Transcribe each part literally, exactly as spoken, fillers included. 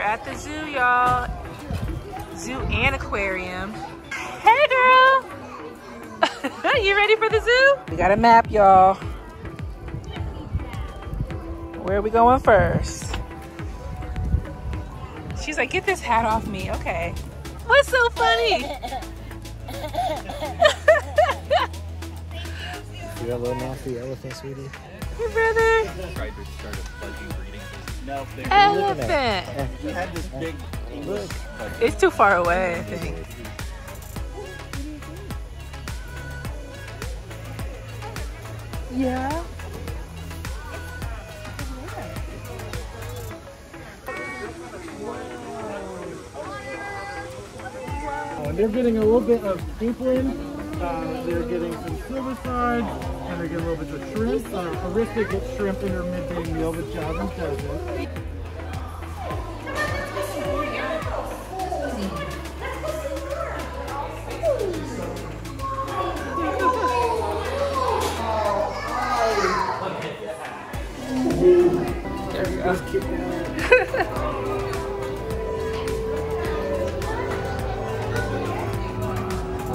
We're at the zoo, y'all. Zoo and aquarium. Hey, girl. You ready for the zoo? We got a map, y'all. Where are we going first? She's like, get this hat off me. Okay. What's so funny? You're a little mouthy elephant, sweetie. Your brother. Tried to start a fuzzy breeding. No, elephant. You had this big. Look. It's too far away, I think. Yeah. And they're getting a little bit of duplin, uh, they're getting some silver sides, and they're getting a little bit of shrimp. So Arista gets shrimp in her midday meal, but Jasmine doesn't.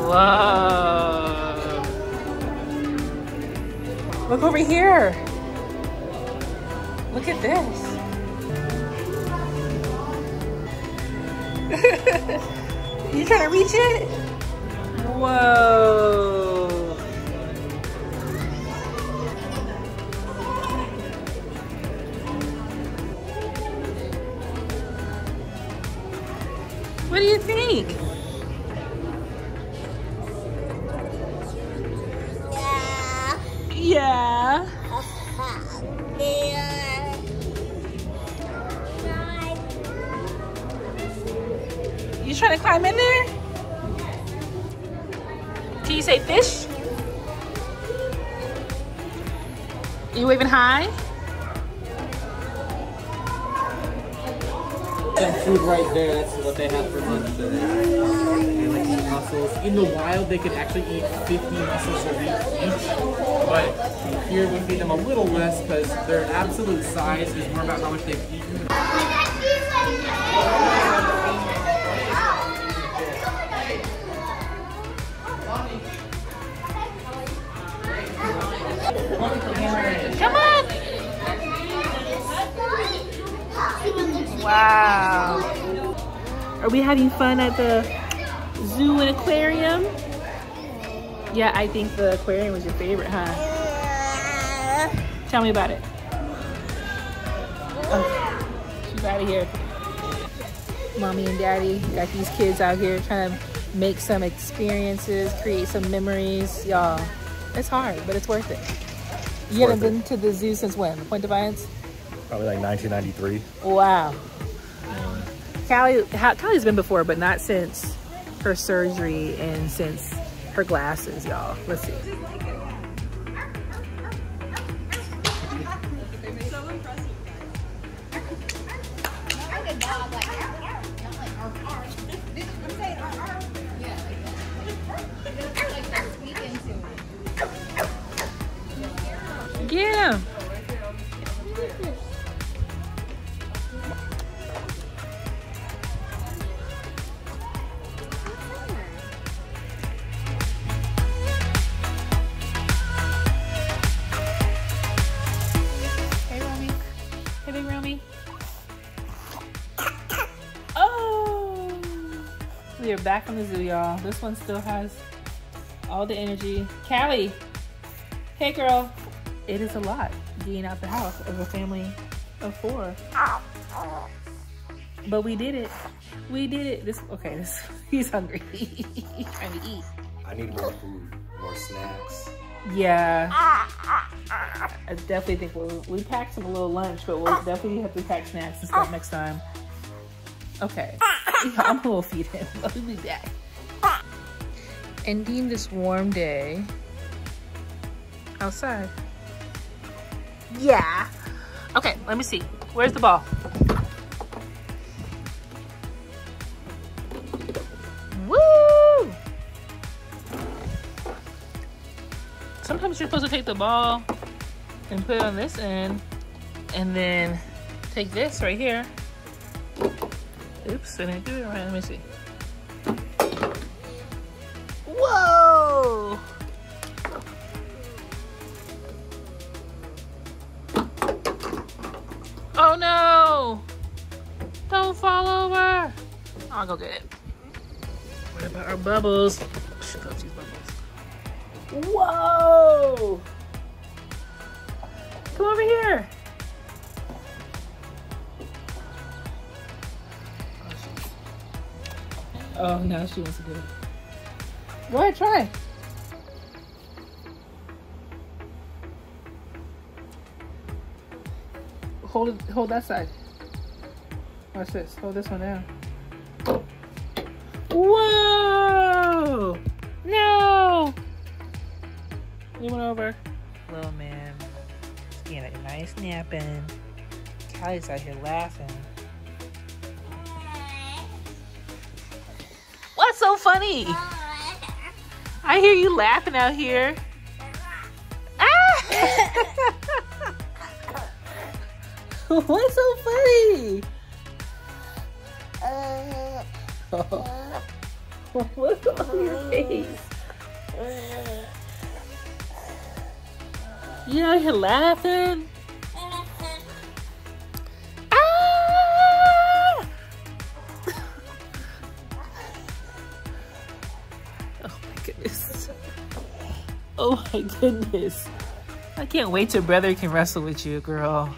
Whoa. Look over here. Look at this. You trying to reach it? Whoa. What do you think? Yeah. You trying to climb in there? Can you say fish? Are you waving hi? That food right there, that's what they have for lunch today. In the wild, they could actually eat fifty mussels each, but here we feed them a little less because their absolute size is more about how much they've eaten. Come on! Wow. Are we having fun at the zoo and aquarium? Yeah, I think the aquarium was your favorite, huh? Yeah. Tell me about it. Oh, she's out of here. Mommy and Daddy got these kids out here trying to make some experiences, create some memories, y'all. It's hard, but it's worth it. You haven't been to the zoo since when? Point Defiance? Probably like nineteen ninety-three. Wow. Callie, Callie's been before, but not since her surgery and since her glasses, y'all. Let's see. Yeah. We are back from the zoo, y'all. This one still has all the energy. Callie, hey girl. It is a lot being out the house as a family of four. But we did it. We did it. This okay. This he's hungry. He's trying to eat. I need more food, more snacks. Yeah. I definitely think we'll, we packed some a little lunch, but we'll definitely have to pack snacks and stuff next time. Okay. I'm gonna feed him. I'll be back. Ending this warm day outside. Yeah. Okay, let me see. Where's the ball? Woo! Sometimes you're supposed to take the ball and put it on this end and then take this right here. seventy-three, right? Let me see. Whoa! Oh no! Don't fall over! I'll go get it. What about our bubbles? Shoot up these bubbles. Whoa! Come over here! Oh, now she wants to do it. Why? Try. Hold it. Hold that side. Watch this. Hold this one down. Whoa! No! You went over. Little man. He's getting a nice napping. Callie's out here laughing. What's so funny? I hear you laughing out here. Ah! What's so funny? Oh. What's on your face? You out here laughing? Oh my goodness. I can't wait till brother can wrestle with you, girl.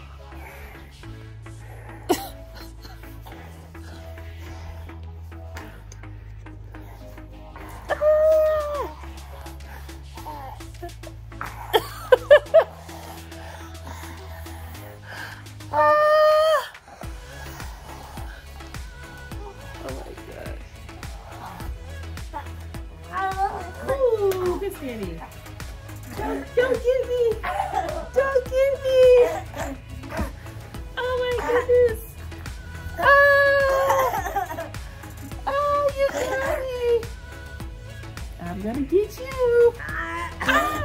I'm gonna get you.